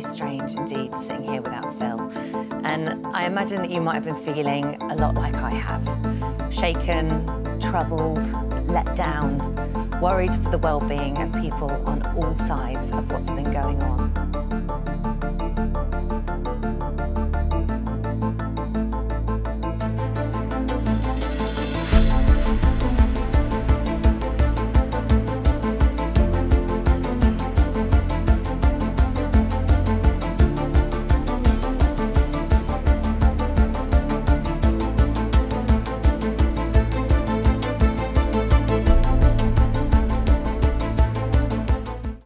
very strange indeed, sitting here without Phil. And I imagine that you might have been feeling a lot like I have. Shaken, troubled, let down, worried for the well-being of people on all sides of what's been going on.